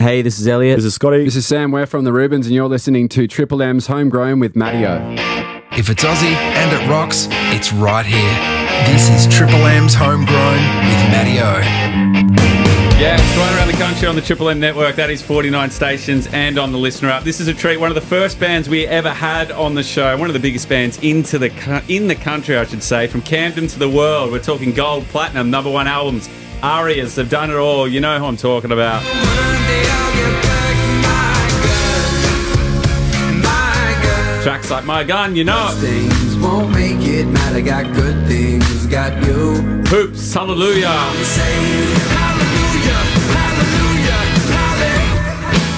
Hey, this is Elliot. This is Scotty. This is Sam. We're from The Rubens, and you're listening to Triple M's Homegrown with Mattio. If it's Aussie and it rocks, it's right here. This is Triple M's Homegrown with Mattio. Yeah, it's right around the country on the Triple M network. That is 49 stations and on the Listener App. This is a treat. One of the first bands we ever had on the show. One of the biggest bands in the country, I should say. From Camden to the world. We're talking gold, platinum, number one albums. Arias, they've done it all. You know who I'm talking about. Tracks like My Gun, you know it. Things won't make it matter. Got good things, got you. Hoops, Hallelujah.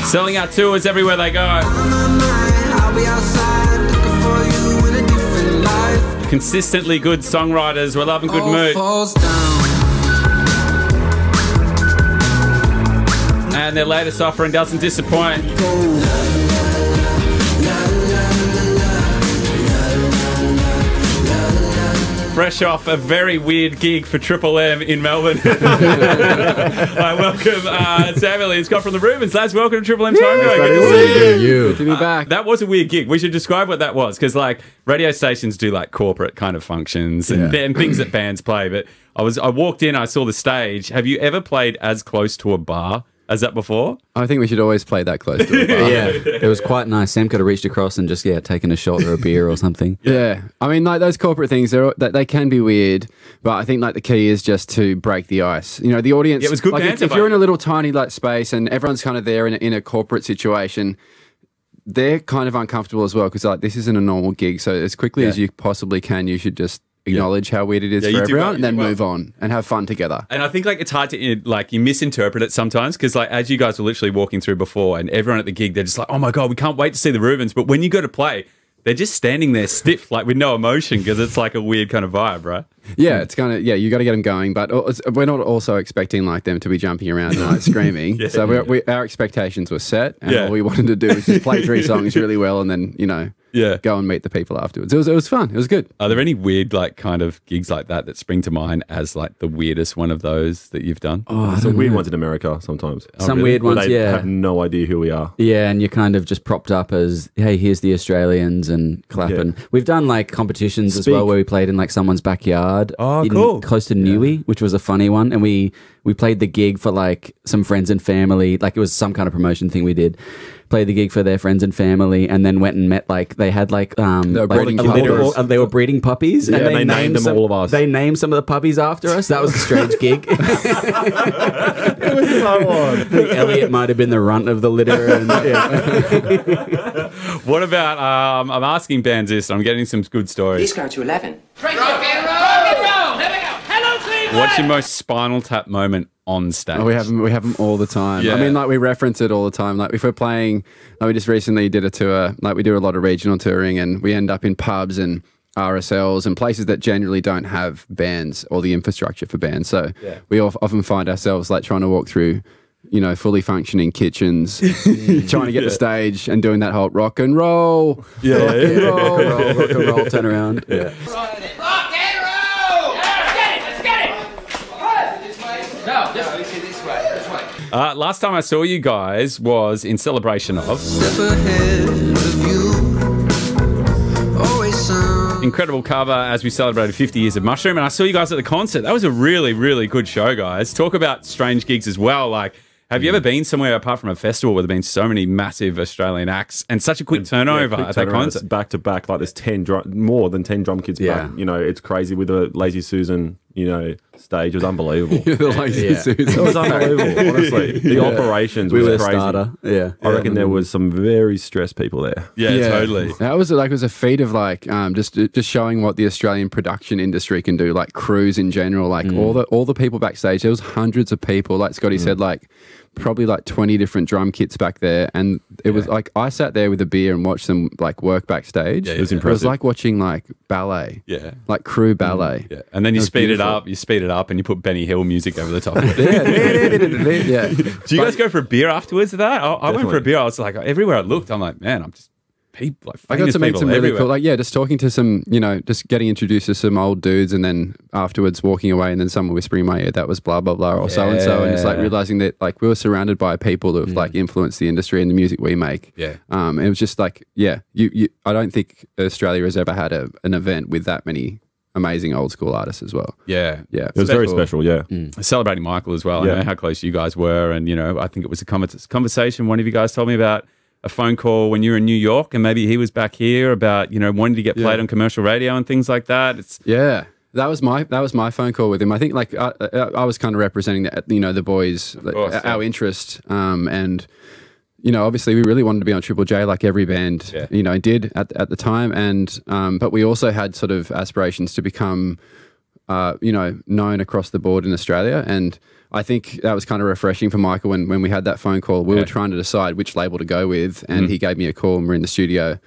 Selling out tours everywhere they go. Consistently good songwriters. We're loving good mood. And their latest offering doesn't disappoint. Fresh off a very weird gig for Triple M in Melbourne. I welcome Sam Elliott, Scott from The Rubens. Lads, welcome to Triple M's Homegrown. Good to be back. That was a weird gig. We should describe what that was, because like radio stations do like corporate kind of functions and things that bands play. But I walked in, I saw the stage. Have you ever played as close to a bar as that before? I think we should always play that close to a bar. Yeah, it was quite nice. Sam could have reached across and just, yeah, taken a shot or a beer or something. Yeah, I mean, like those corporate things, they can be weird, but I think like the key is just to break the ice. You know, the audience. Yeah, it was good. Like, if you're in a little tiny like space and everyone's kind of there in a corporate situation, they're kind of uncomfortable as well, because like this isn't a normal gig. So as quickly as you possibly can, you should just acknowledge how weird it is for everyone, and then move on and have fun together. And I think like it's hard to like, you misinterpret it sometimes, because like as you guys were literally walking through before, and everyone at the gig, they're just like, oh my god, we can't wait to see The Rubens. But when you go to play, they're just standing there stiff, like with no emotion, because it's like a weird kind of vibe, right? Yeah, it's kind of, yeah, you got to get them going, but we're not also expecting like them to be jumping around and like screaming. So our expectations were set, and all we wanted to do was just play three songs really well, and then, you know, go and meet the people afterwards. It was fun. It was good. Are there any weird like kind of gigs like that spring to mind as like the weirdest one of those that you've done? Oh, some weird ones in America sometimes. Some weird ones, they have no idea who we are. Yeah, and you're kind of just propped up as, hey, here's the Australians, and clapping. Yeah. We've done like competitions as well, where we played in like someone's backyard. Oh, cool. Close to Newey, which was a funny one, and we played the gig for like some friends and family. Like it was some kind of promotion thing we did. Played the gig for their friends and family, and then went and met like they had like they were breeding puppies, and they named them all of us. They named some of the puppies after us. That was a strange gig. It was so odd. I think Elliot might have been the runt of the litter. And, what about? I'm asking bands this. I'm getting some good stories. Please go to 11. What's your most Spinal Tap moment on stage? Oh, we have them all the time. Yeah. I mean, like we reference it all the time. Like if we're playing, like we just recently did a tour. Like we do a lot of regional touring, and we end up in pubs and RSLs and places that generally don't have bands or the infrastructure for bands. So we often find ourselves like trying to walk through, you know, fully functioning kitchens, trying to get to stage and doing that whole rock and roll, rock and roll, rock and roll, turn around. Yeah. Last time I saw you guys was in celebration of incredible cover as we celebrated 50 years of Mushroom, and I saw you guys at the concert. That was a really, really good show, guys. Talk about strange gigs as well. Like, have you ever been somewhere apart from a festival where there have been so many massive Australian acts and such a quick turnover at that concert? Back to back, like there's more than 10 drum kids back. You know, it's crazy with a Lazy Susan, you know, stage. It was unbelievable. It was unbelievable, honestly. The operations was crazy. I reckon there was some very stressed people there. Yeah, totally. That was like, it was a feat of like just showing what the Australian production industry can do, like crews in general, like all the people backstage. There was hundreds of people, like Scotty said, like probably like 20 different drum kits back there, and it was like I sat there with a beer and watched them like work backstage. It was impressive. It was like watching like ballet, like crew ballet. And then you speed it up, and you put Benny Hill music over the top of it. Do you guys go for a beer afterwards of that? I went for a beer. I was like, everywhere I looked, I'm like, man, I'm just people, like, I got to meet some really cool, like, yeah, just talking to some, you know, just getting introduced to some old dudes, and then afterwards walking away and then someone whispering in my ear, that was blah, blah, blah, or so-and-so, and just like realising that like we were surrounded by people that have like influenced the industry and the music we make. Yeah. It was just like, yeah, I don't think Australia has ever had an event with that many amazing old school artists as well. Yeah. Yeah. It was very special, yeah. Celebrating Michael as well. Yeah. I know how close you guys were, and, you know, I think it was a conversation one of you guys told me about, a phone call when you're in New York and maybe he was back here about, you know, wanting to get played on commercial radio and things like that. It's that was my phone call with him. I think like I was kind of representing the, you know, the boys, like, our interest, and you know, obviously we really wanted to be on Triple J like every band you know did at the time, and but we also had sort of aspirations to become you know, known across the board in Australia. And I think that was kind of refreshing for Michael when we had that phone call. We were trying to decide which label to go with, and he gave me a call and we're in the studio.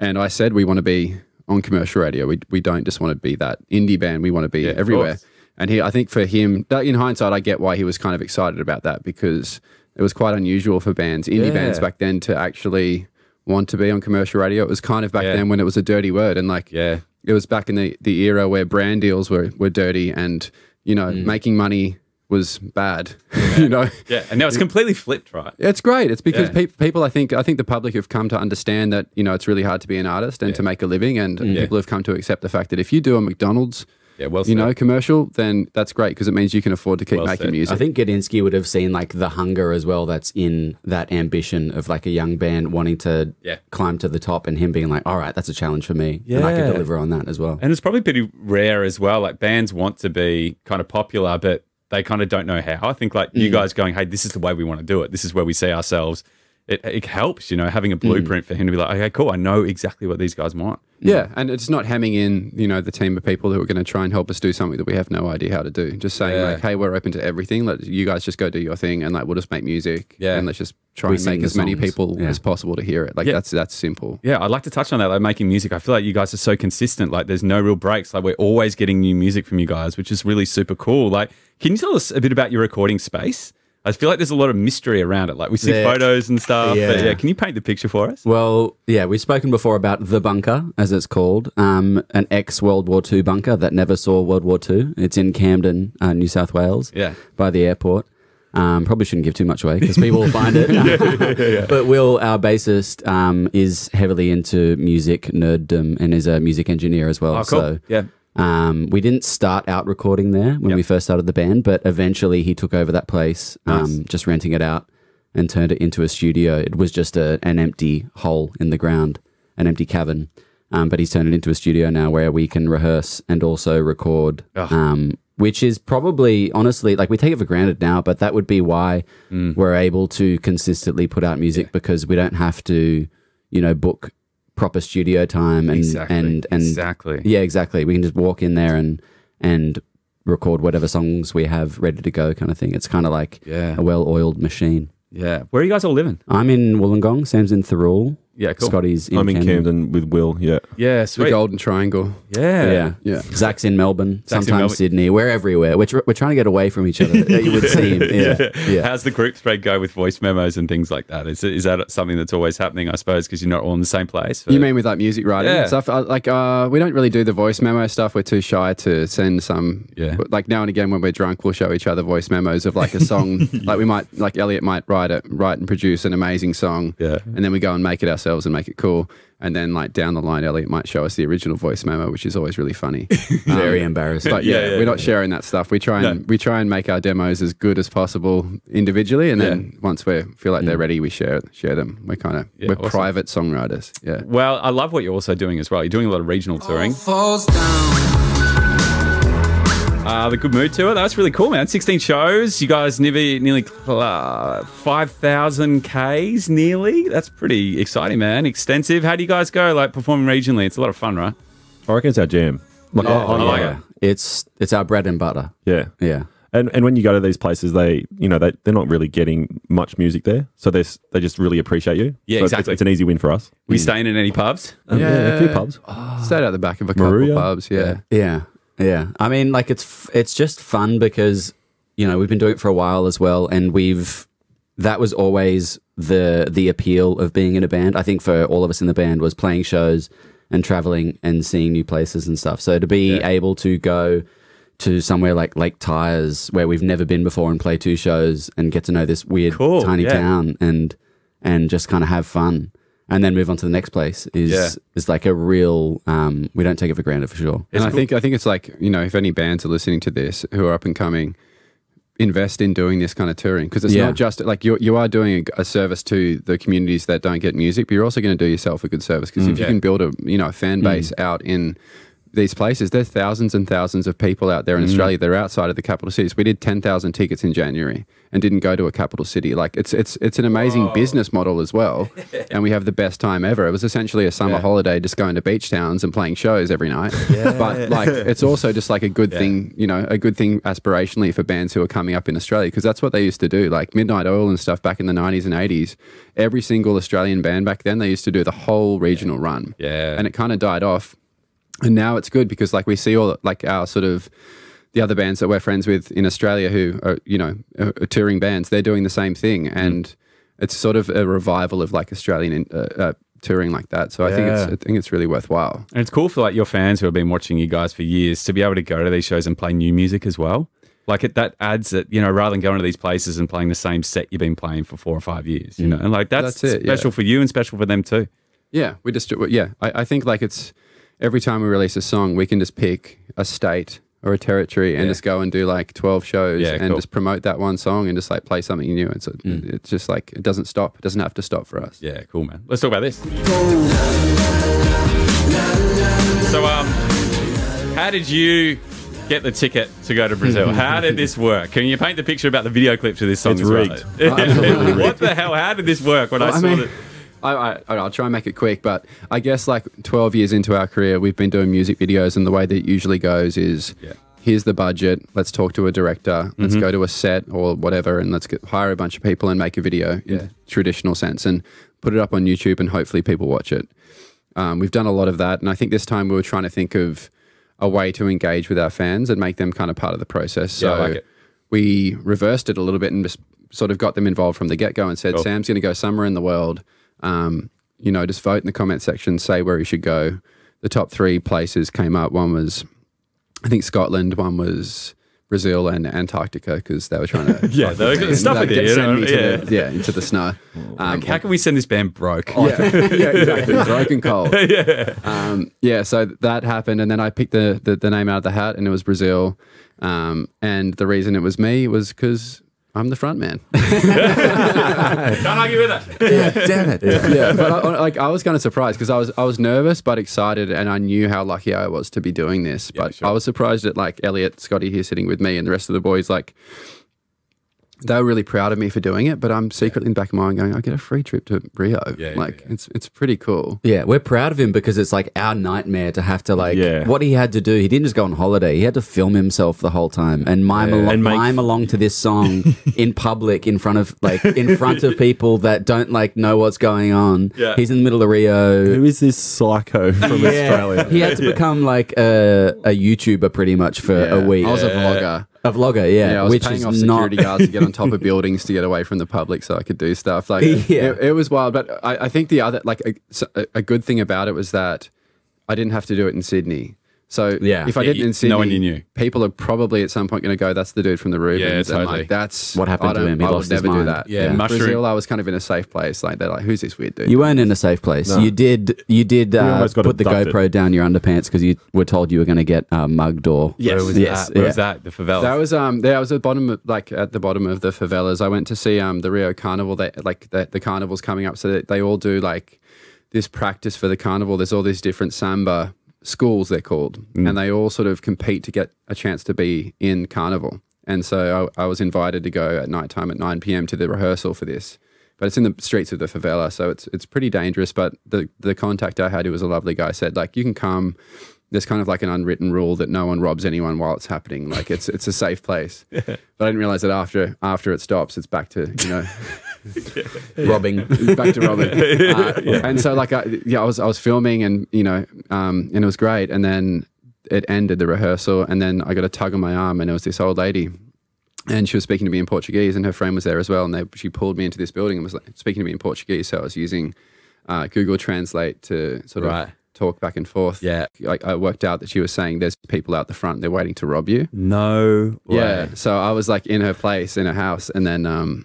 And I said, we want to be on commercial radio. We don't just want to be that indie band. We want to be everywhere. And I think for him, in hindsight, I get why he was kind of excited about that, because it was quite unusual for bands, indie bands back then, to actually want to be on commercial radio. It was kind of back then when it was a dirty word. And like, it was back in the era where brand deals were dirty, and, you know, making money was bad, you know. Yeah, and now it's completely flipped, right? It's great. It's because people, I think the public have come to understand that, you know, it's really hard to be an artist and to make a living, and people have come to accept the fact that if you do a McDonald's, you know, commercial, then that's great, because it means you can afford to keep making music. I think Gudinski would have seen like the hunger as well that's in that ambition of like a young band wanting to climb to the top, and him being like, all right, that's a challenge for me, and I can deliver on that as well. And it's probably pretty rare as well. Like bands want to be kind of popular, but they kind of don't know how. I think like you guys going, hey, this is the way we want to do it. This is where we see ourselves. It helps, you know, having a blueprint for him to be like, okay, cool, I know exactly what these guys want. Yeah, and it's not hemming in, you know, the team of people who are going to try and help us do something that we have no idea how to do. Just saying like, hey, we're open to everything. Let you guys just go do your thing, and like we'll just make music. Yeah, and let's just try and make as many people as possible to hear it. Like that's simple. Yeah, I'd like to touch on that. Like making music, I feel like you guys are so consistent. Like there's no real breaks. Like we're always getting new music from you guys, which is really super cool. Like, can you tell us a bit about your recording space? I feel like there's a lot of mystery around it. Like we see photos and stuff. Yeah. But yeah, can you paint the picture for us? Well, yeah, we've spoken before about The Bunker, as it's called, an ex-World War II bunker that never saw World War II. It's in Camden, New South Wales, by the airport. Probably shouldn't give too much away because people will find it. But Will, our bassist, is heavily into music nerddom and is a music engineer as well. Oh, cool. So, yeah. We didn't start out recording there when we first started the band, but eventually he took over that place, just renting it out and turned it into a studio. It was just an empty hole in the ground, an empty cavern, but he's turned it into a studio now where we can rehearse and also record, which is probably, honestly, like we take it for granted now, but that would be why we're able to consistently put out music, because we don't have to, you know, book proper studio time and exactly, we can just walk in there and record whatever songs we have ready to go, kind of thing. It's kind of like a well-oiled machine. Where are you guys all living? I'm in Wollongong, Sam's in Thirroul, cool. Scotty's in Camden with Will. Sweet. The Golden Triangle. Zach's in Melbourne, sometimes Sydney. We're everywhere. We're trying to get away from each other. It would seem. How's the group spread go with voice memos and things like that? Is that something that's always happening, I suppose, because you're not all in the same place? You mean with like music writing and stuff? Like we don't really do the voice memo stuff. We're too shy to send some. Like now and again when we're drunk, we'll show each other voice memos of like a song. Like we might, like Elliot might write and produce an amazing song. And then we go and make it ourselves and make it cool. And then like down the line, Elliot might show us the original voice memo, which is always really funny. Very embarrassing. But we're not sharing that stuff. We try and make our demos as good as possible individually, and then once we feel like they're ready, we share them. We're kind of we're private songwriters. Yeah. Well, I love what you're also doing as well. You're doing a lot of regional touring. The Good Mood Tour, that's really cool, man. 16 shows, you guys nearly 5,000 Ks nearly. That's pretty exciting, man. Extensive. How do you guys go, like, performing regionally? It's a lot of fun, right? I reckon it's our jam. Like, I like it. It's our bread and butter. Yeah. Yeah. And when you go to these places, they're not really getting much music there, so they just really appreciate you. Yeah, so exactly. It's an easy win for us. We staying in any pubs? Yeah, a few pubs. Oh. Stayed out the back of a couple pubs, Yeah, I mean, like it's just fun because, you know, we've been doing it for a while as well, and that was always the appeal of being in a band, I think, for all of us in the band, was playing shows and traveling and seeing new places and stuff. So to be able to go to somewhere like Lake Tyres, where we've never been before, and play 2 shows and get to know this weird tiny town and just kind of have fun and then move on to the next place is like a real, we don't take it for granted, for sure. And I think it's like, you know, if any bands are listening to this who are up and coming, invest in doing this kind of touring, because it's not just like you are doing a service to the communities that don't get music, but you're also going to do yourself a good service, because if you can build a, you know, a fan base out in these places. There's thousands and thousands of people out there in Australia that are outside of the capital cities. We did 10,000 tickets in January and didn't go to a capital city. Like it's an amazing business model as well. And we have the best time ever. It was essentially a summer holiday, just going to beach towns and playing shows every night. But like, it's also just like a good thing, you know, a good thing aspirationally for bands who are coming up in Australia, because that's what they used to do. Like Midnight Oil and stuff back in the 90s and 80s, every single Australian band back then, they used to do the whole regional run. And it kind of died off. And now it's good because, like, we see all like our sort of the other bands that we're friends with in Australia who are, you know, are touring bands. They're doing the same thing, and it's sort of a revival of like Australian touring like that. So I think it's really worthwhile. And it's cool for like your fans who have been watching you guys for years to be able to go to these shows and play new music as well. Like that adds that, you know, rather than going to these places and playing the same set you've been playing for 4 or 5 years, you know, and like that's it, special for you and special for them too. Yeah, we just I think like it's. Every time we release a song, we can just pick a state or a territory and just go and do like 12 shows and just promote that one song and just like play something new. And so it's just like, it doesn't stop. It doesn't have to stop for us. Yeah, cool, man. Let's talk about this. So how did you get the ticket to go to Brazil? How did this work? Can you paint the picture about the video clip to this song? It's rigged. Absolutely. What the hell? How did this work when I saw that? I'll try and make it quick, but I guess like 12 years into our career, we've been doing music videos, and the way that it usually goes is, here's the budget, let's talk to a director, let's go to a set or whatever, and let's hire a bunch of people and make a video in the traditional sense and put it up on YouTube and hopefully people watch it. We've done a lot of that, and I think this time we were trying to think of a way to engage with our fans and make them kind of part of the process. So we reversed it a little bit and just sort of got them involved from the get-go and said, Sam's going to go somewhere in the world. You know, just vote in the comment section, say where he should go. The top 3 places came up. One was, I think, Scotland, one was Brazil, and Antarctica, because they were trying to send me into the snow. Like, how can we send this band broke? Exactly. Broke and cold. So that happened, and then I picked the name out of the hat, and it was Brazil. And the reason it was me was because I'm the front man. Don't argue with that. Damn it. But I was kind of surprised, because I was nervous but excited, and I knew how lucky I was to be doing this. But I was surprised at like Elliot, Scotty here sitting with me, and the rest of the boys, like, they were really proud of me for doing it, but I'm secretly in the back of my mind going, I get a free trip to Rio. It's pretty cool. Yeah, we're proud of him, because it's like our nightmare to have to like, what he had to do, he didn't just go on holiday, he had to film himself the whole time and mime along to this song in public, in front of people that don't like know what's going on. He's in the middle of Rio. Who is this psycho from Australia? He had to become like a YouTuber pretty much for a week. I was a vlogger. A vlogger, I was paying off security guards to get on top of buildings to get away from the public so I could do stuff. Like, it was wild. But I think the other, like, a good thing about it was that I didn't have to do it in Sydney. So if I did it in Sydney, no one knew. People are probably at some point going to go, that's the dude from The Rubens. Like, that's what happened to him. He lost his mind. I would never do that. Brazil, I was kind of in a safe place. Like, they're like, who's this weird dude? You weren't in a safe place. No. You did put the GoPro down your underpants because you were told you were going to get mugged or... Where was that? The favela? That was, I was at the bottom of, the favelas. I went to see the Rio Carnival. The carnival's coming up, so they all do, like, this practice for the carnival. There's all these different samba schools, they're called, and they all sort of compete to get a chance to be in carnival. And so I was invited to go at nighttime at 9 p.m. to the rehearsal for this, but it's in the streets of the favela, so it's pretty dangerous. But the contact I had, who was a lovely guy, said, like, you can come, there's kind of like an unwritten rule that no one robs anyone while it's happening, like it's a safe place. But I didn't realize that after it stops, it's back to, you know, back to robbing. And so, like, I was filming, and, you know, and it was great. And then it ended, the rehearsal, and then I got a tug on my arm, and it was this old lady, And she was speaking to me in Portuguese, and her friend was there as well. And she pulled me into this building and was like speaking to me in Portuguese. So I was using Google Translate to sort of talk back and forth. Yeah. Like I worked out that she was saying there's people out the front. They're waiting to rob you. No way. Yeah. So I was like in her place, in her house. And then,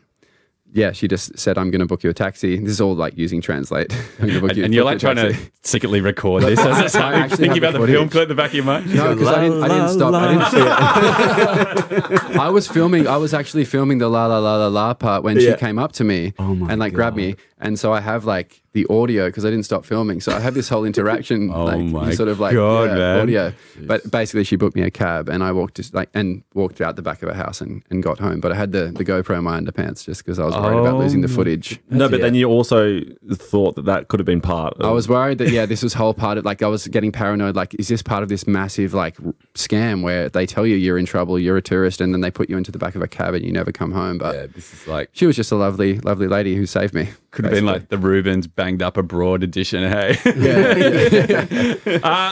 yeah, she just said, I'm going to book you a taxi. This is all like using Translate. And you're like trying to secretly record this. As it I thinking about the film clip in the back of your mind. No, because I didn't stop. La. I didn't see it. I was filming. I was actually filming the la la la la la part when she came up to me and like grabbed me. And so I have like the audio because I didn't stop filming. So I have this whole interaction, like audio. Jeez. But basically, she booked me a cab, and I walked just like walked out the back of her house and got home. But I had the GoPro in my underpants just because I was worried about losing the footage. No, but then you also thought that that could have been part. Of... I was worried that this was whole part of like I was getting paranoid. Like, is this part of this massive like scam where they tell you you're in trouble, you're a tourist, and then they put you into the back of a cab and you never come home? But this is like she was just a lovely, lovely lady who saved me. Could have been like the Rubens banged up abroad edition, hey? Yeah.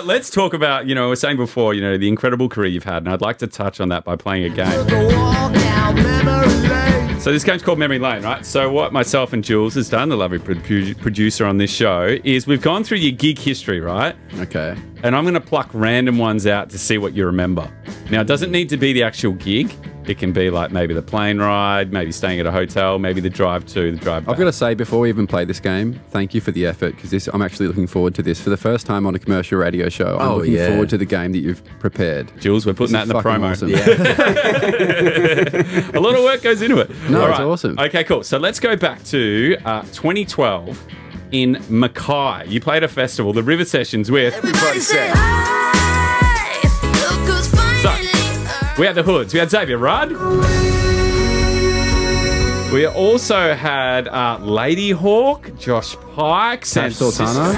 Let's talk about, I was saying before, the incredible career you've had, and I'd like to touch on that by playing a game. So this game's called Memory Lane, right? So what myself and Jules has done, the lovely producer on this show, is we've gone through your gig history, right? Okay. And I'm going to pluck random ones out to see what you remember. Now, it doesn't need to be the actual gig. It can be like maybe the plane ride, maybe staying at a hotel, maybe the drive to, the drive back. I've got to say, before we even play this game, thank you for the effort, because I'm actually looking forward to this. For the first time on a commercial radio show, I'm looking forward to the game that you've prepared. Jules, we're putting that in the promo. Awesome. Yeah. A lot of work goes into it. No, it's awesome. Okay, cool. So let's go back to 2012 in Mackay. You played a festival, the River Sessions, with... Everybody say hi. We had the Hoods. We had Xavier Rudd. We also had Lady Hawk, Josh Pike, Sam Sultana,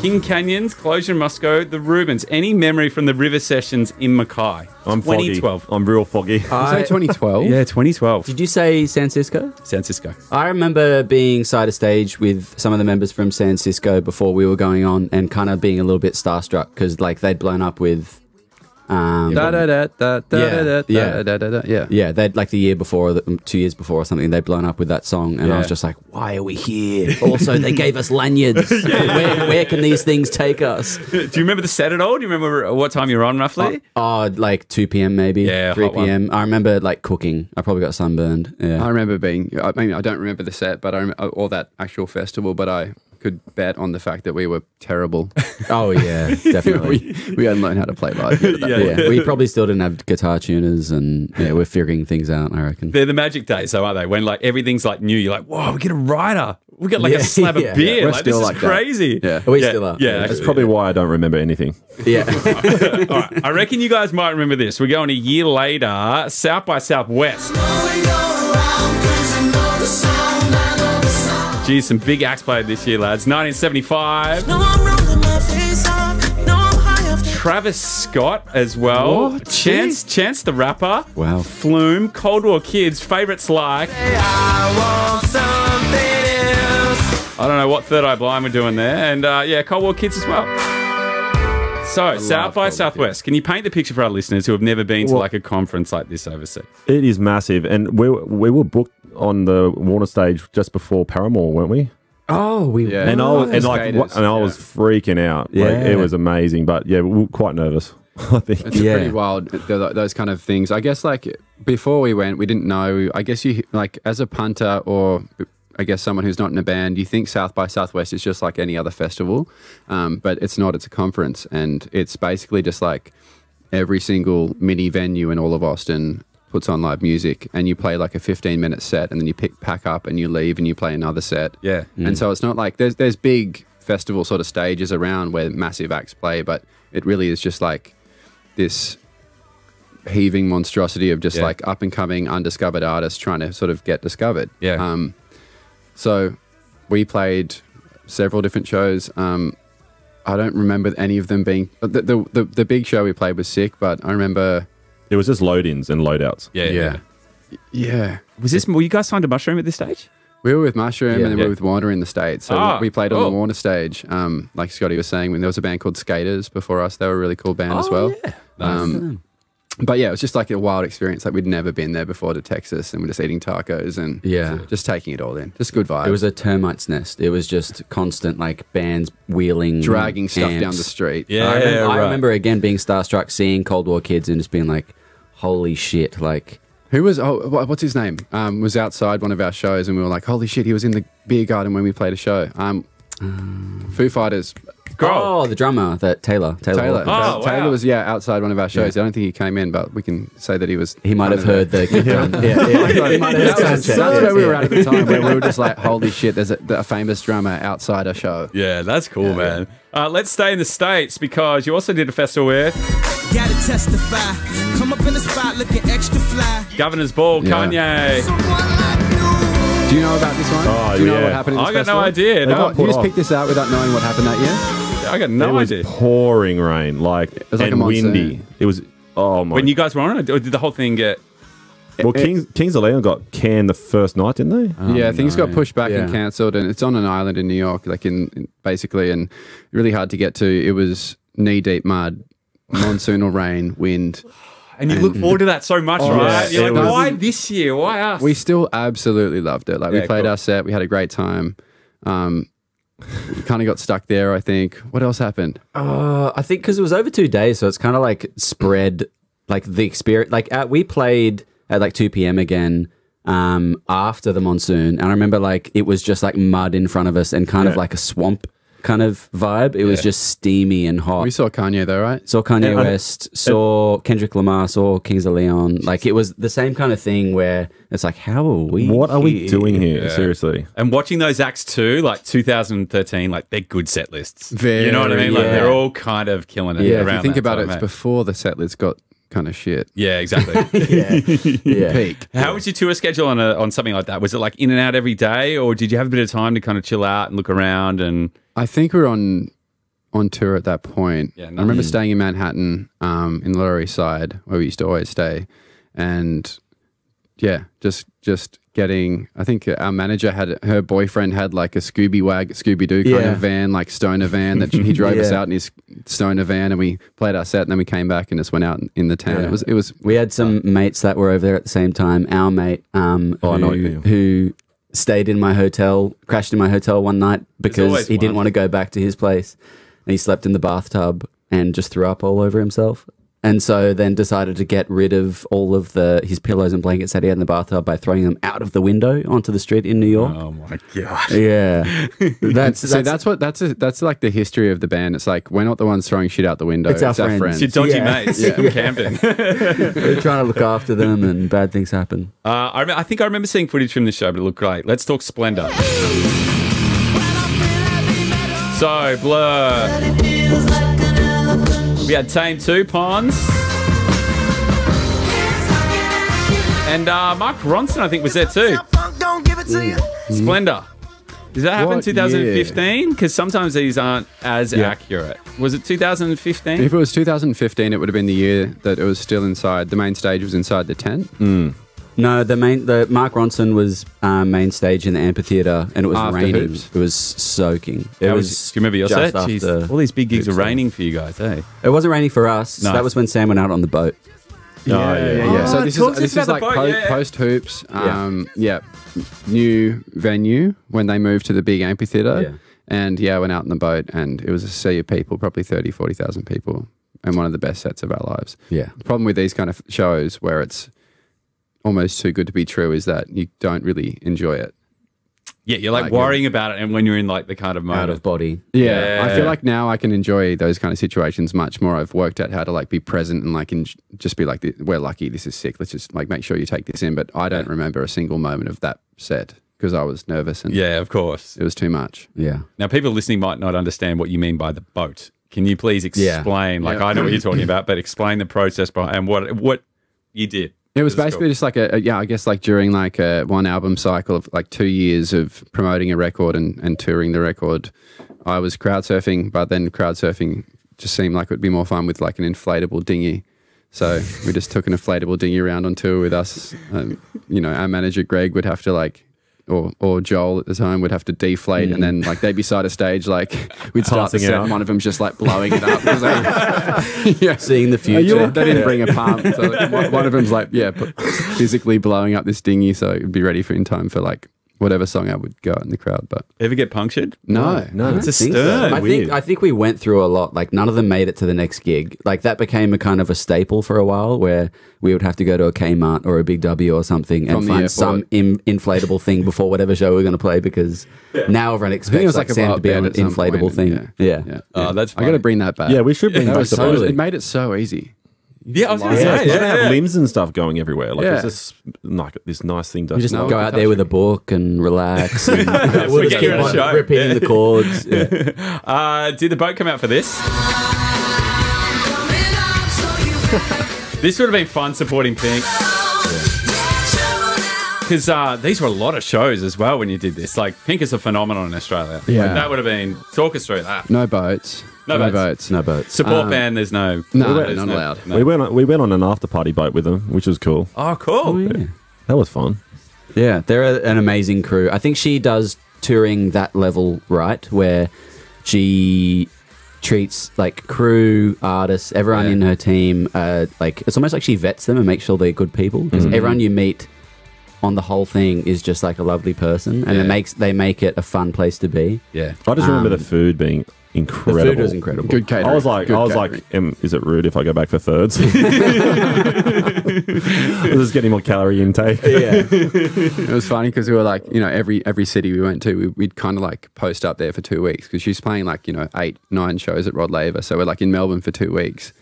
King Canyons, Closure Musco, the Rubens. Any memory from the River Sessions in Mackay? I'm 2012. Foggy. I'm real foggy. I say 2012. Yeah, 2012. Did you say San Cisco? San Cisco. I remember being side of stage with some of the members from San Cisco before we were going on, and kind of being a little bit starstruck because like they'd blown up with. They'd like the year before, 2 years before or something, they'd blown up with that song, and I was just like, why are we here? Also, they gave us lanyards. Where can these things take us? Do you remember the set at all? Do you remember what time you were on roughly? Like 2 p.m. maybe, 3 p.m. I remember like cooking. I probably got sunburned. Yeah. I remember being, I mean, I don't remember the set, but I remember, or that actual festival, but I could bet on the fact that we were terrible. Oh yeah, definitely. we hadn't learned how to play live yet. We probably still didn't have guitar tuners, and we're figuring things out, I reckon. They're the magic days, though, aren't they? When like everything's like new, you're like, whoa, we get a rider. We got like a slab of beer. Yeah. Like, this is crazy. Yeah. We still are. Yeah, that's probably why I don't remember anything. Yeah. All right. I reckon you guys might remember this. We're going a year later, South by Southwest. Geez, some big acts played this year, lads. 1975. No, Travis Scott as well. What? Chance the Rapper. Wow. Flume. Cold War Kids. Favourites like... I don't know what Third Eye Blind we're doing there. And yeah, Cold War Kids as well. So, South by Southwest. Can you paint the picture for our listeners who have never been to like a conference like this overseas? It is massive. And we were booked on the Warner stage just before Paramore, weren't we? Oh, we were. And I was freaking out. Yeah. Like, it was amazing. But yeah, we were quite nervous, I think. It's pretty wild, those kind of things. I guess like before we went, we didn't know. I guess you like as a punter or... I guess someone who's not in a band, you think South by Southwest is just like any other festival, but it's not. It's a conference, and it's basically just like every single mini venue in all of Austin puts on live music, and you play like a 15-minute set, and then you pack up and you leave and you play another set. Yeah. Mm. And so it's not like there's big festival sort of stages around where massive acts play, but it really is just like this heaving monstrosity of just like up and coming undiscovered artists trying to sort of get discovered. Yeah. So we played several different shows. I don't remember any of them being... The big show we played was sick, but I remember... It was just load-ins and load-outs. Yeah. Were you guys signed to Mushroom at this stage? We were with Mushroom and then we were with Warner in the States. So we played on the Warner stage. Like Scotty was saying, when there was a band called Skaters before us. They were a really cool band as well. Yeah. Nice. But yeah, it was just like a wild experience. Like we'd never been there before to Texas, and we're just eating tacos and yeah, just taking it all in. Just good vibe. It was a termite's nest. It was just constant like bands wheeling, dragging stuff amps down the street. Yeah, I remember again being starstruck, seeing Cold War Kids and just being like, "Holy shit!" Like who was? Oh, what's his name? Was outside one of our shows, and we were like, "Holy shit!" He was in the beer garden when we played a show. Foo Fighters. Girl. Oh, the drummer, that Taylor. Oh, Taylor was outside one of our shows. Yeah. I don't think he came in, but we can say that he was. He might have heard the. That's where we were at the time. Where we were just like, holy shit! There's a famous drummer outside a show. Yeah, that's cool, man. Let's stay in the States because you also did a festival here. Gotta testify. Come up in the spot looking extra fly. Governor's Ball, Kanye. Do you know about this one? Oh, do you know what happened in this festival? I got no idea. No. You just picked this out without knowing what happened that year? I got no idea. It was pouring rain, like, it was like and a windy. It was, oh my. When you guys were on it, or did the whole thing get... Well, Kings of Leon got canned the first night, didn't they? Oh, yeah, things got pushed back and cancelled, and it's on an island in New York, like basically, and really hard to get to. It was knee-deep mud, monsoonal rain, wind... And you look forward to that so much, right? You're like, why this year? Why us? We still absolutely loved it. Like we played our set, we had a great time. We kind of got stuck there, I think. What else happened? I think because it was over 2 days, so it's kind of like spread, like the experience. Like we played at like 2 PM again after the monsoon, and I remember like it was just like mud in front of us and kind of like a swamp kind of vibe. It was just steamy and hot. We saw Kanye though, right? Saw Kanye West, saw Kendrick Lamar, saw Kings of Leon. Like it was the same kind of thing where it's like, how are we? What are we doing here? Seriously. And watching those acts too, like 2013, like they're good set lists. Very, you know what I mean? Like they're all kind of killing it. Yeah, around if you think about it, it's before the set list got kind of shit. Yeah, exactly. Peak. How was your tour schedule on something like that? Was it like in and out every day, or did you have a bit of time to kind of chill out and look around and? I think we were on tour at that point. Yeah, I remember staying in Manhattan in the Lower East Side where we used to always stay, and yeah, just getting. I think our manager had her boyfriend had like a Scooby Doo kind of van, like stoner van that he drove us out in his stoner van, and we played our set, and then we came back and just went out in the town. Yeah. It was. We had some mates that were over there at the same time. Our mate, who stayed in my hotel, crashed in my hotel one night because he didn't want to go back to his place. And he slept in the bathtub and just threw up all over himself. And so then decided to get rid of all of his pillows and blankets that he had in the bathtub by throwing them out of the window onto the street in New York. Oh my god! Yeah, that's like the history of the band. It's like we're not the ones throwing shit out the window. It's our friends. It's your dodgy mates from Camden. We're trying to look after them, and bad things happen. I think I remember seeing footage from this show, but it looked great. Let's talk Splendour. So Blur. We had Tame 2, Pons. And Mark Ronson, I think, was there too. Splendour. Did that happen in 2015? Because sometimes these aren't as accurate. Was it 2015? If it was 2015, it would have been the year that it was still inside. The main stage was inside the tent. Mm. No, the Mark Ronson was main stage in the amphitheater, and it was raining. Hoops. It was soaking. Do you remember your set? Jeez, all these big gigs are raining for you guys, eh? It wasn't raining for us. No. So that was when Sam went out on the boat. Yeah. So this is like post Hoops. New venue when they moved to the big amphitheater, and I went out on the boat, and it was a sea of people, probably 30,000, 40,000 people, and one of the best sets of our lives. Yeah. The problem with these kind of shows where it's almost too good to be true is that you don't really enjoy it. Yeah, you're like worrying about it, and when you're in like the kind of mode out of body. Yeah, I feel like now I can enjoy those kind of situations much more. I've worked out how to like be present and like just be like, we're lucky, this is sick. Let's just like make sure you take this in. But I don't remember a single moment of that set because I was nervous and of course it was too much. Yeah. Now people listening might not understand what you mean by the boat. Can you please explain? Like I know what you're talking about, but explain the process behind what you did. It was basically just like I guess like during like one album cycle of like 2 years of promoting a record and touring the record, I was crowd surfing, but then crowd surfing just seemed like it would be more fun with like an inflatable dinghy. So we just took an inflatable dinghy around on tour with us. Our manager Greg would have to like or Joel at the time would have to deflate, and then like they'd be side of stage, like we'd start the set and one of them's just like blowing it up. It was like, seeing the future. Okay? They didn't bring a pump. So like, one of them's like, physically blowing up this dinghy so it'd be ready for in time for like whatever song I would go out in the crowd. But ever get punctured? No, no, it's a stern. I think we went through a lot. Like none of them made it to the next gig. Like that became a kind of a staple for a while, where we would have to go to a Kmart or a Big W or something and find some inflatable thing before whatever show we were going to play, because now everyone expects like Sam to be on an inflatable thing. Oh, that's funny. I got to bring that back. Yeah, we should bring that back. It made it so easy. Yeah, I was going to say, you don't have limbs and stuff going everywhere. Like, it's just like this nice thing. You just go out there with a book and relax. And we'll just keep on repeating the chords. Yeah. Did the boat come out for this? This would have been fun supporting Pink. Because these were a lot of shows as well when you did this. Like, Pink is a phenomenon in Australia. Yeah. Like, that would have been, talk us through that. No boats. No boats. Support band, there's no... No, not allowed. No. We went on an after-party boat with them, which was cool. Oh, cool. Oh, yeah. That was fun. Yeah, they're an amazing crew. I think she does touring that level right, where she treats like crew, artists, everyone in her team, like it's almost like she vets them and makes sure they're good people. Because everyone you meet on the whole thing is just like a lovely person, and they make it a fun place to be. Yeah. I just remember the food being... incredible. The food was incredible. Good catering. I was like, is it rude if I go back for thirds? I was getting more calorie intake. Yeah. It was funny because we were like, you know, every city we went to, we'd kind of like post up there for 2 weeks, because she's playing like, you know, 8, 9 shows at Rod Laver. So we're like in Melbourne for 2 weeks.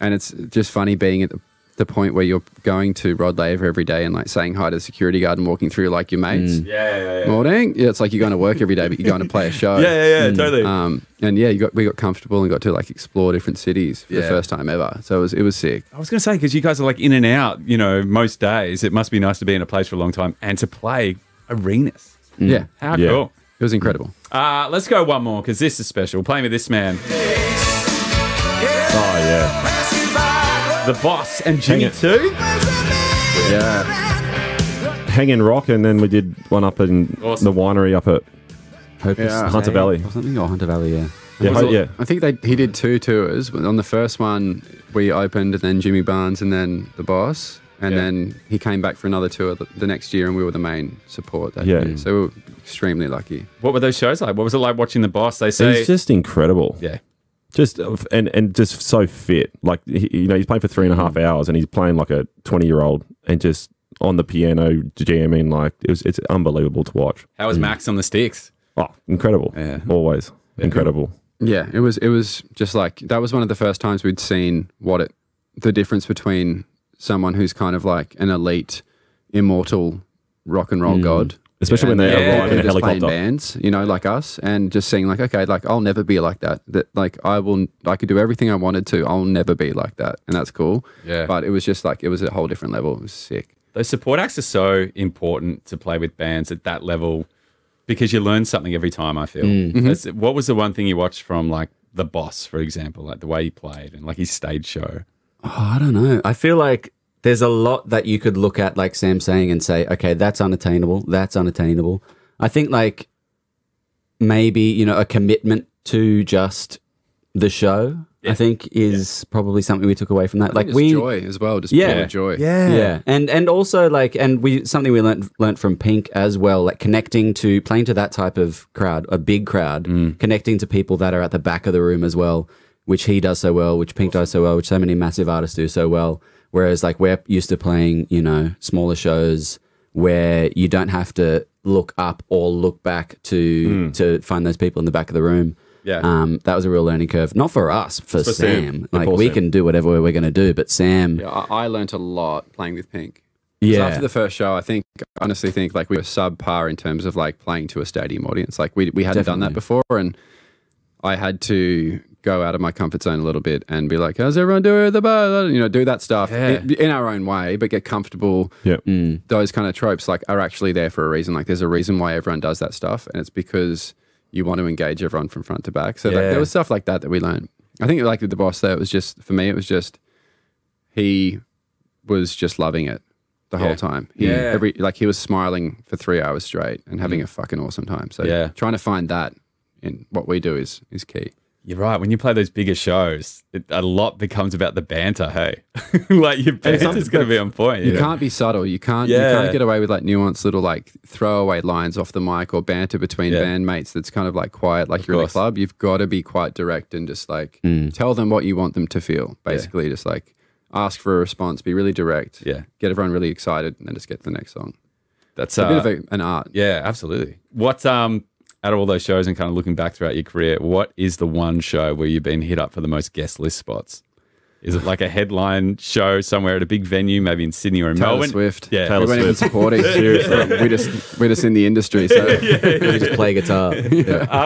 And it's just funny being at the point where you're going to Rod Laver every day and like saying hi to the security guard and walking through like your mates. Morning. Yeah, it's like you're going to work every day, but you're going to play a show. Totally. And yeah, we got comfortable and got to like explore different cities for the first time ever. So it was sick. I was going to say, because you guys are like in and out, you know, most days, it must be nice to be in a place for a long time and to play arenas. Yeah. How cool. It was incredible. Let's go one more, because this is special. Playing with this man. Oh, yeah. The Boss and Jimmy Too. Yeah. Hang and Rock, and then we did one up in the winery up at Hunter Valley. Or something, or Hunter Valley, I think he did 2 tours. On the first one, we opened, and then Jimmy Barnes, and then The Boss. And then he came back for another tour the next year, and we were the main support that year. So we were extremely lucky. What were those shows like? What was it like watching The Boss? They say it's just incredible. Yeah. Just and just so fit. Like, you know, he's playing for 3.5 hours and he's playing like a 20-year-old and just on the piano jamming. Like, it's unbelievable to watch. How was Max on the sticks? Oh, incredible. Yeah. Always incredible. Yeah, it was just like, that was one of the first times we'd seen the difference between someone who's kind of like an elite, immortal rock and roll god. Especially when they arrive in a helicopter. Playing bands, you know, like us, and just seeing like, okay, like I'll never be like that. I could do everything I wanted to. I'll never be like that, and that's cool. Yeah. But it was just like, it was a whole different level. It was sick. Those support acts are so important to play with bands at that level, because you learn something every time. I feel. What was the one thing you watched from like The Boss, for example, like the way he played and like his stage show? Oh, I don't know. I feel like there's a lot that you could look at, like Sam's saying, and say, okay, that's unattainable, that's unattainable. I think, like, maybe, you know, a commitment to just the show, I think, is probably something we took away from that. Like, it's joy as well, just pure joy. Yeah. And also, like, something we learned from Pink as well, like connecting to, playing to that type of crowd, a big crowd, connecting to people that are at the back of the room as well, which he does so well, which Pink does so well, which so many massive artists do so well. Whereas, like, we're used to playing, you know, smaller shows where you don't have to look up or look back to find those people in the back of the room. Yeah. That was a real learning curve. Not for us, for Sam. Like, we can do whatever we're going to do, but Sam... Yeah, I learned a lot playing with Pink. Yeah. After the first show, I honestly think, like, we were subpar in terms of, like, playing to a stadium audience. Like, we hadn't done that before, and I had to... go out of my comfort zone a little bit and be like, how's everyone doing at the bar? You know, do that stuff in our own way, but get comfortable. Those kind of tropes like are actually there for a reason. Like, there's a reason why everyone does that stuff, and it's because you want to engage everyone from front to back. So there was stuff like that that we learned. I think like with The Boss there, it was just, for me, it was just, he was just loving it. the whole time. He was smiling for 3 hours straight and having a fucking awesome time. So trying to find that in what we do is key. You're right. When you play those bigger shows, a lot becomes about the banter, hey? Like, your banter's going to be on point. You can't be subtle. You can't get away with, like, nuanced little, like, throwaway lines off the mic or banter between bandmates that's kind of, like, quiet, like you're in a club. You've got to be quite direct and just, like, tell them what you want them to feel, basically. Just, like, ask for a response, be really direct, get everyone really excited, and then just get to the next song. That's a bit of an art. Yeah, absolutely. What's... out of all those shows and kind of looking back throughout your career, what is the one show where you've been hit up for the most guest list spots? Is it like a headline show somewhere at a big venue, maybe in Sydney or in Melbourne? Swift. Yeah, Taylor Swift. We weren't even supporting. Seriously. We're just in the industry, so we just play guitar.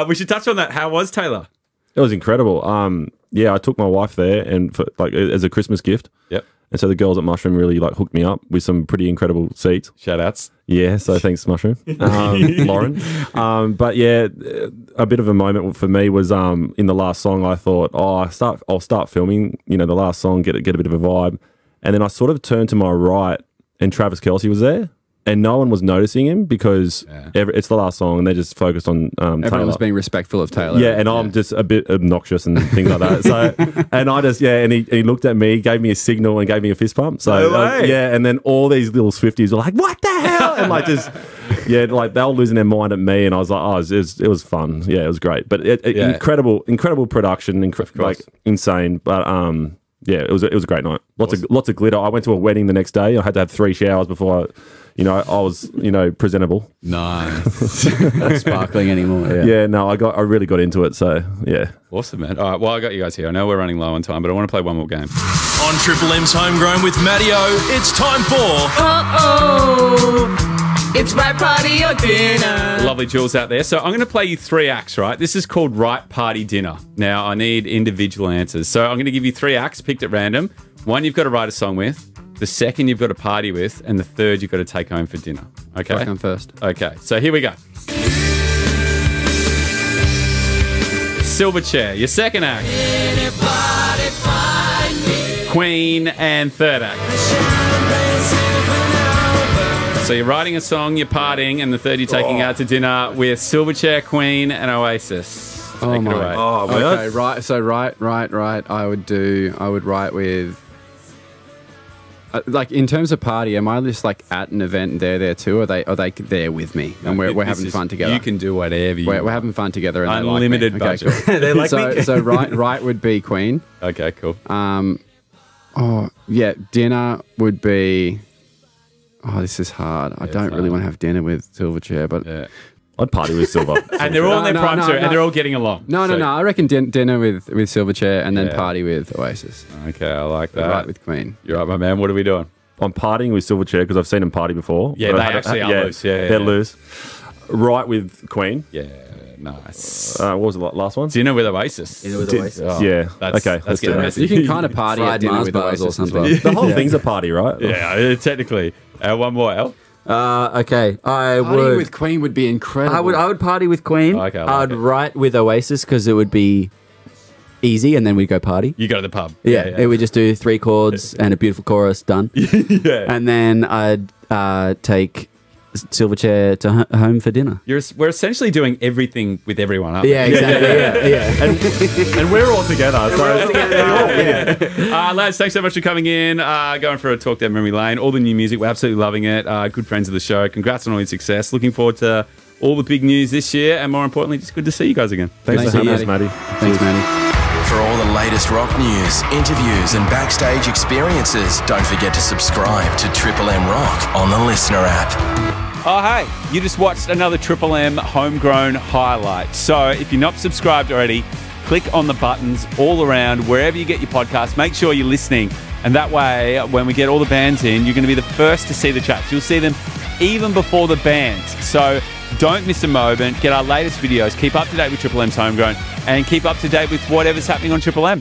We should touch on that. How was Taylor? It was incredible. Yeah, I took my wife there and for, like, as a Christmas gift. Yep. And so the girls at Mushroom really, like, hooked me up with some pretty incredible seats. Shout outs. Yeah, so thanks, Mushroom. Lauren. But yeah, a bit of a moment for me was in the last song I thought, oh, I'll start filming, you know, the last song, get a bit of a vibe. And then I sort of turned to my right and Travis Kelce was there. And no one was noticing him because it's the last song and they're just focused on Everyone was being respectful of Taylor. Yeah, and I'm just a bit obnoxious and things like that. So, and I just, yeah, and he looked at me, gave me a signal and gave me a fist pump. So, yeah, and then all these little Swifties were like, what the hell? And like just, yeah, like they were losing their mind at me and I was like, oh, it was fun. Yeah, it was great. But incredible production, like insane. But, yeah, it was a great night. Lots of glitter. I went to a wedding the next day. I had to have 3 showers before I was, presentable. Nice. Not sparkling anymore. Yeah. Yeah, no, I really got into it, so yeah. Awesome, man. All right, well, I got you guys here. I know we're running low on time, but I want to play one more game. On Triple M's Homegrown with Matteo, it's time for It's Right Party or Dinner. Lovely Jules out there. So I'm going to play you 3 acts, right? This is called Right Party Dinner. Now, I need individual answers. So I'm going to give you 3 acts picked at random. 1 you've got to write a song with. The 2nd you've got to party with, and the 3rd you've got to take home for dinner. Okay? I'll come first. Okay, so here we go. Silverchair, your 2nd act. Queen, and 3rd act. So you're writing a song, you're partying, and the 3rd you're taking out to dinner with Silverchair, Queen, and Oasis. Take it away. Okay, right. So right. I would write with... like in terms of party, am I just like at an event and they're there too? Or are they there with me and we're having fun together? You can do whatever you want. We're having fun together. And unlimited they like budget. Okay, cool. They like me. So right would be Queen. Okay, cool. Dinner would be. Oh, this is hard. Yeah, I don't really want to have dinner with Silverchair, but. Yeah. I'd party with Silver. And they're all in their prime too, and they're all getting along. No. I reckon dinner with Silverchair and then party with Oasis. Okay, I like that. You're right with Queen. You're right, my man. What are we doing? I'm partying with Silverchair because I've seen them party before. Yeah, they actually are loose. Yeah, they're loose. Right with Queen. Yeah, nice. What was the last one? Dinner with Oasis. Dinner with Oasis. Oh, yeah. Let's get messy. You can kind of party at dinner with Oasis or something. The whole thing's a party, right? Yeah, technically. One more, Al. Okay, I would... Partying with Queen would be incredible. I would party with Queen. Okay, I'd write with Oasis because it would be easy and then we'd go party. You go to the pub. Yeah. We just do 3 chords and a beautiful chorus, done. And then I'd take Silverchair to home for dinner. We're essentially doing everything with everyone, aren't we? Yeah, exactly. And we're all together. Lads, thanks so much for coming in. Going for a talk down memory lane. All the new music, we're absolutely loving it. Good friends of the show. Congrats on all your success. Looking forward to all the big news this year, and more importantly, just good to see you guys again. Thanks for having us, Matty. Thanks, Matty. For all the latest rock news, interviews, and backstage experiences, don't forget to subscribe to Triple M Rock on the Listener app. Oh, hey, you just watched another Triple M Homegrown highlight. So if you're not subscribed already, click on the buttons all around, wherever you get your podcast. Make sure you're listening. And that way, when we get all the bands in, you're going to be the first to see the chats. You'll see them even before the bands. So don't miss a moment. Get our latest videos. Keep up to date with Triple M's Homegrown. And keep up to date with whatever's happening on Triple M.